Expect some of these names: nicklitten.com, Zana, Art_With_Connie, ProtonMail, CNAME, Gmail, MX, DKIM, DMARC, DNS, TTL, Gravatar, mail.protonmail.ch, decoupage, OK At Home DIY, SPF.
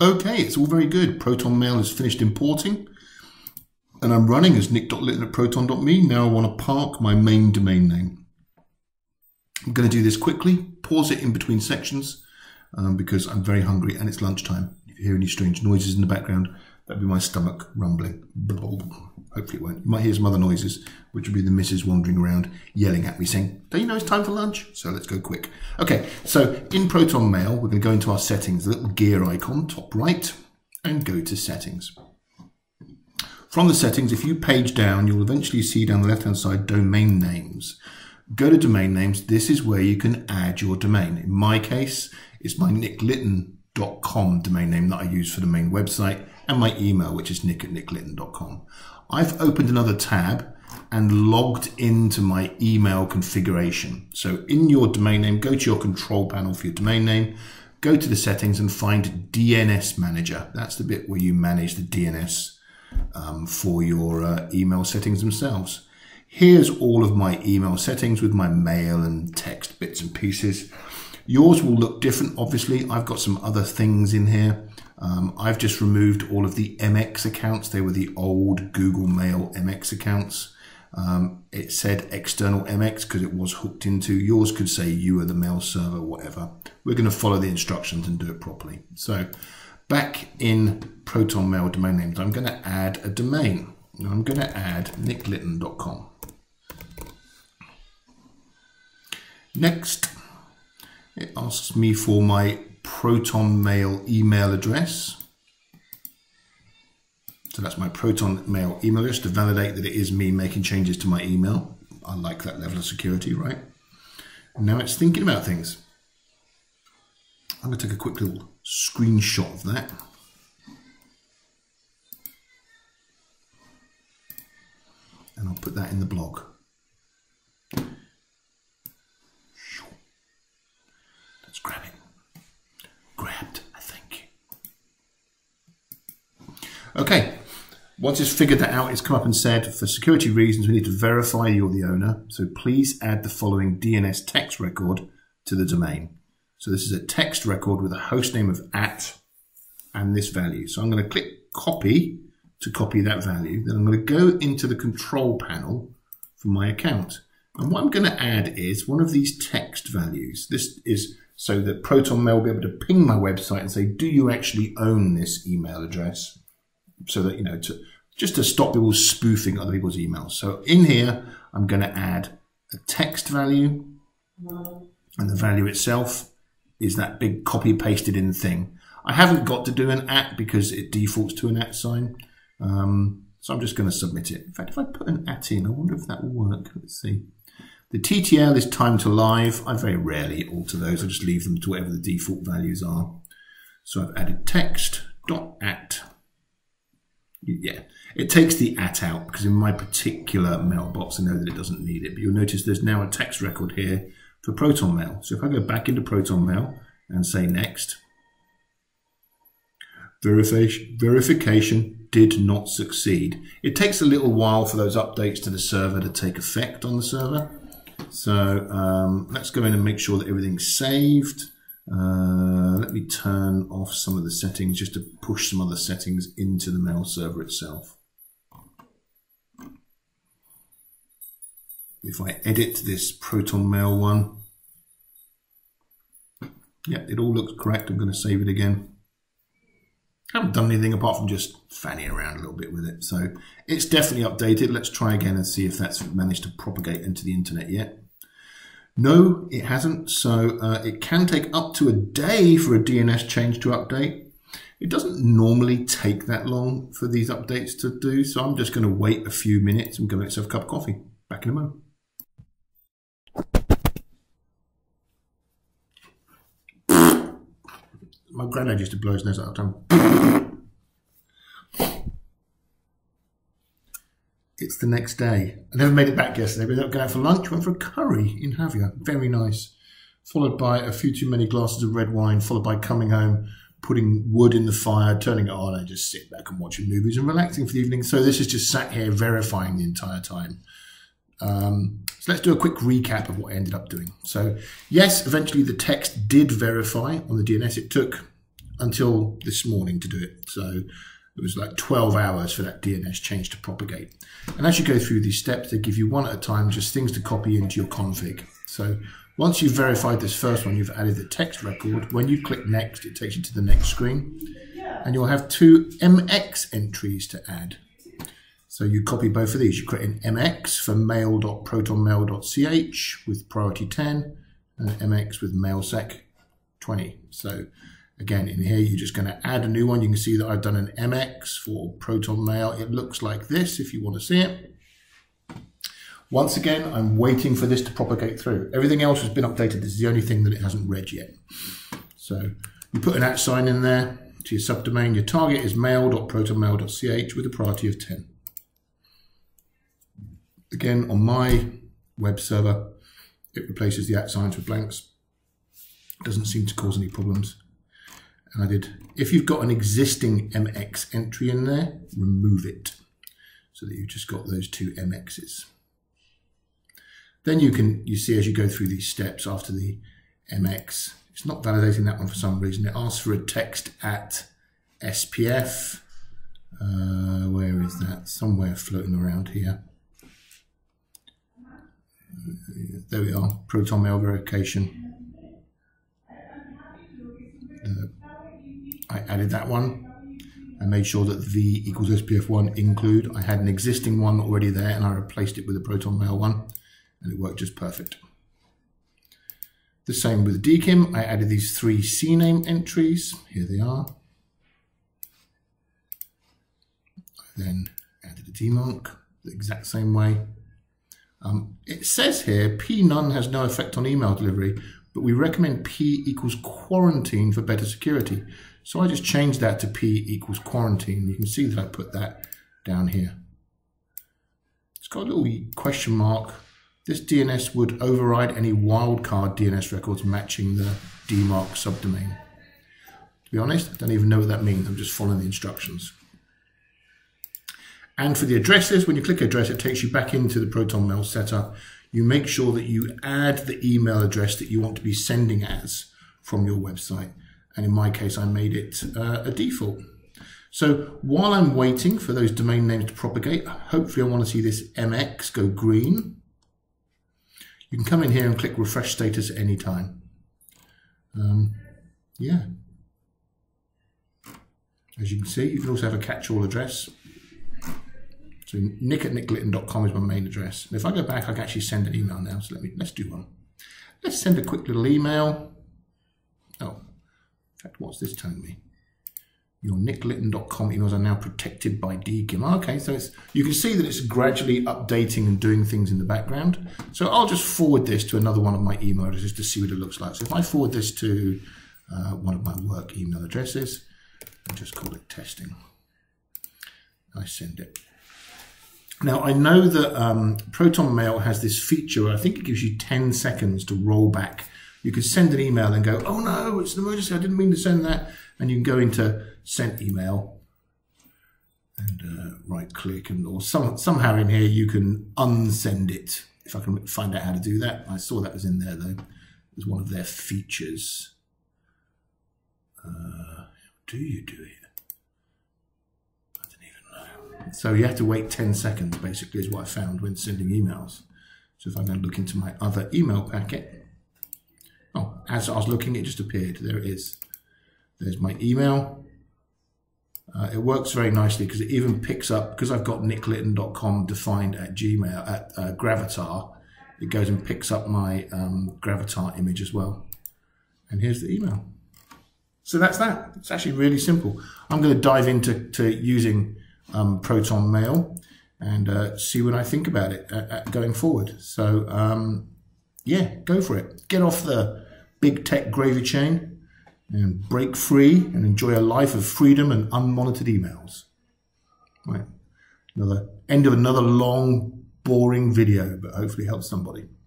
Okay, it's all very good. ProtonMail has finished importing, and I'm running as nick.litten@proton.me. Now I want to park my main domain name. I'm going to do this quickly, pause it in between sections because I'm very hungry and it's lunchtime. If you hear any strange noises in the background, that'd be my stomach rumbling. Hopefully it won't. You might hear some other noises, which would be the missus wandering around yelling at me saying, don't you know it's time for lunch? So let's go quick. Okay, so in ProtonMail, we're going to go into our settings, the little gear icon, top right, and go to settings. From the settings, if you page down, you'll eventually see down the left-hand side, domain names. Go to domain names. This is where you can add your domain. In my case, it's my nicklitten.com domain name that I use for the main website, and my email, which is nick@nicklitten.com. I've opened another tab and logged into my email configuration. So in your domain name, go to your control panel for your domain name, go to the settings and find DNS manager. That's the bit where you manage the DNS for your email settings themselves. Here's all of my email settings with my mail and text bits and pieces. Yours will look different, obviously. I've got some other things in here. I've just removed all of the MX accounts. They were the old Google Mail MX accounts. It said external MX because it was hooked into. Yours could say you are the mail server, whatever. We're going to follow the instructions and do it properly. So back in ProtonMail domain names, I'm going to add a domain. I'm going to add nicklitten.com. Next, it asks me for my ProtonMail email address. So that's my ProtonMail email address to validate that it is me making changes to my email. I like that level of security, right? Now it's thinking about things. I'm going to take a quick little screenshot of that. And I'll put that in the blog. Let's grab it. Grabbed, I think. Okay, once it's figured that out, it's come up and said, for security reasons, we need to verify you're the owner. So please add the following DNS text record to the domain. So this is a text record with a host name of @ and this value. So I'm going to click copy to copy that value. Then I'm going to go into the control panel for my account. And what I'm going to add is one of these text values. This is so that ProtonMail will be able to ping my website and say, do you actually own this email address? So that, you know, just to stop people spoofing other people's emails. So in here, I'm going to add a text value, and the value itself is that big copy pasted in thing. I haven't got to do an @ because it defaults to an @ sign. So I'm just going to submit it. In fact, if I put an @ in, I wonder if that will work. Let's see. The TTL is time to live. I very rarely alter those. I just leave them to whatever the default values are. So I've added text dot @ yeah. It takes the @ out because in my particular mailbox, I know that it doesn't need it. But you'll notice there's now a text record here for ProtonMail. So if I go back into ProtonMail and say next, verification did not succeed. It takes a little while for those updates to the server to take effect on the server. So let's go in and make sure that everything's saved. Let me turn off some of the settings just to push some other settings into the mail server itself. If I edit this ProtonMail one, yeah, it all looks correct. I'm going to save it again. I haven't done anything apart from just fanning around a little bit with it. So it's definitely updated. Let's try again and see if that's managed to propagate into the internet yet. No, it hasn't. So it can take up to a day for a DNS change to update. It doesn't normally take that long for these updates to do. So I'm just going to wait a few minutes and go make myself a cup of coffee. Back in a moment. My granddad used to blow his nose out of time. It's the next day. I never made it back yesterday. We ended up going out for lunch. Went for a curry in Havia. Very nice. Followed by a few too many glasses of red wine. Followed by coming home, putting wood in the fire, turning it on, and just sit back and watching movies and relaxing for the evening. So this is just sat here verifying the entire time. So let's do a quick recap of what I ended up doing. So yes, eventually the text did verify on the DNS. It took until this morning to do it. So it was like 12 hours for that DNS change to propagate. And as you go through these steps, they give you one at a time, just things to copy into your config. So once you've verified this first one, you've added the text record. When you click next, it takes you to the next screen. And you'll have two MX entries to add. So you copy both of these. You create an MX for mail.protonmail.ch with priority 10 and an MX with mailsec 20. So again, in here, you're just going to add a new one. You can see that I've done an MX for Proton Mail. It looks like this if you want to see it. Once again, I'm waiting for this to propagate through. Everything else has been updated. This is the only thing that it hasn't read yet. So you put an @ in there to your subdomain. Your target is mail.protonmail.ch with a priority of 10. Again, on my web server, it replaces the @ with blanks. It doesn't seem to cause any problems. And I did, if you've got an existing MX entry in there, remove it so that you've just got those two MXs. Then you see as you go through these steps after the MX, it's not validating that one for some reason. It asks for a text at SPF. Where is that? Somewhere floating around here. There we are, Proton Mail verification. I added that one. I made sure that V equals SPF1 include. I had an existing one already there and I replaced it with a Proton Mail one and it worked just perfect. The same with DKIM. I added these three CNAME entries. Here they are. I then added a DMARC the exact same way. It says here P none has no effect on email delivery, but we recommend P equals quarantine for better security. So I just changed that to P equals quarantine. You can see that I put that down here. It's got a little question mark. This DNS would override any wildcard DNS records matching the DMARC subdomain. To be honest, I don't even know what that means. I'm just following the instructions. And for the addresses, when you click address, it takes you back into the Proton Mail setup. You make sure that you add the email address that you want to be sending as from your website. And in my case, I made it a default. So while I'm waiting for those domain names to propagate, hopefully I want to see this MX go green. You can come in here and click refresh status anytime. Yeah. As you can see, you can also have a catch-all address. So nick@nicklitten.com is my main address. And if I go back, I can actually send an email now. So let's do one. Let's send a quick little email. Oh. What's this telling me? Your nicklitten.com emails are now protected by DKIM. Okay, so you can see that it's gradually updating and doing things in the background. So I'll just forward this to another one of my email addresses to see what it looks like. So if I forward this to one of my work email addresses, I'll just call it testing. I send it. Now, I know that Proton Mail has this feature. I think it gives you 10 seconds to roll back. You could send an email and go, oh no, it's an emergency, I didn't mean to send that. And you can go into sent email and right click, and or somehow in here you can unsend it. If I can find out how to do that. I saw that was in there though. It was one of their features. How do you do it? I don't even know. So you have to wait 10 seconds basically is what I found when sending emails. So if I then look into my other email packet, oh, as I was looking, it just appeared. There it is. There's my email. It works very nicely because it even picks up, because I've got nicklitten.com defined at Gmail, at Gravatar, it goes and picks up my Gravatar image as well. And here's the email. So that's that. It's actually really simple. I'm going to dive into using Proton Mail and see what I think about it going forward. So, yeah, go for it. Get off the big tech gravy chain and break free and enjoy a life of freedom and unmonitored emails. Right. Another end of another long, boring video, but hopefully helps somebody.